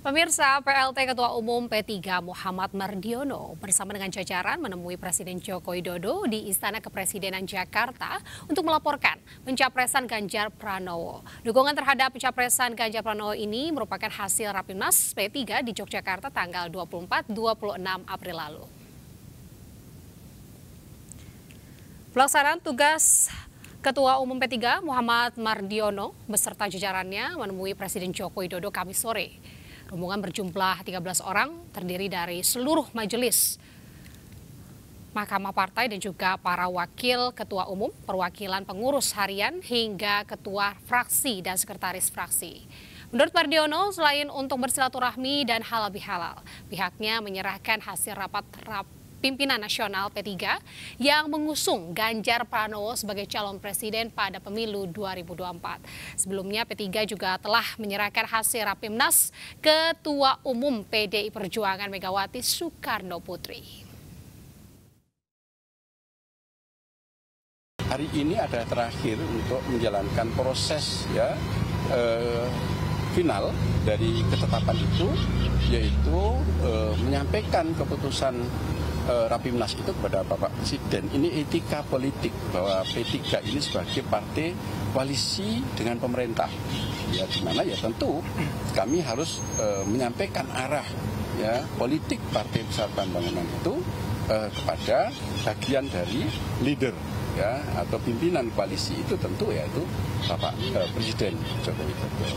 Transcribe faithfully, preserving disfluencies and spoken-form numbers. Pemirsa, P L T Ketua Umum P tiga Muhammad Mardiono bersama dengan jajaran menemui Presiden Joko Widodo di Istana Kepresidenan Jakarta untuk melaporkan pencapresan Ganjar Pranowo. Dukungan terhadap pencapresan Ganjar Pranowo ini merupakan hasil Rapimnas P tiga di Yogyakarta tanggal dua puluh empat sampai dua puluh enam April lalu. Pelaksanaan tugas Ketua Umum P tiga Muhammad Mardiono beserta jajarannya menemui Presiden Joko Widodo Kamis sore. Rombongan berjumlah tiga belas orang terdiri dari seluruh majelis Mahkamah Partai dan juga para wakil ketua umum, perwakilan pengurus harian hingga ketua fraksi dan sekretaris fraksi. Menurut Mardiono, selain untuk bersilaturahmi dan halal bihalal, pihaknya menyerahkan hasil rapat rap pimpinan nasional P tiga yang mengusung Ganjar Pranowo sebagai calon presiden pada pemilu dua ribu dua puluh empat. Sebelumnya P tiga juga telah menyerahkan hasil Rapimnas Ketua Umum P D I Perjuangan Megawati Soekarno Putri. Hari ini adalah terakhir untuk menjalankan proses ya eh, final dari ketetapan itu, yaitu eh, menyampaikan keputusan eh, Rapimnas itu kepada Bapak Presiden. Ini etika politik bahwa P tiga ini sebagai partai koalisi dengan pemerintah. Ya, di mana ya tentu kami harus eh, menyampaikan arah ya politik Partai Besar Pembangunan itu eh, kepada bagian dari leader. Ya, atau pimpinan koalisi itu tentu ya itu Bapak eh, Presiden Joko Widodo.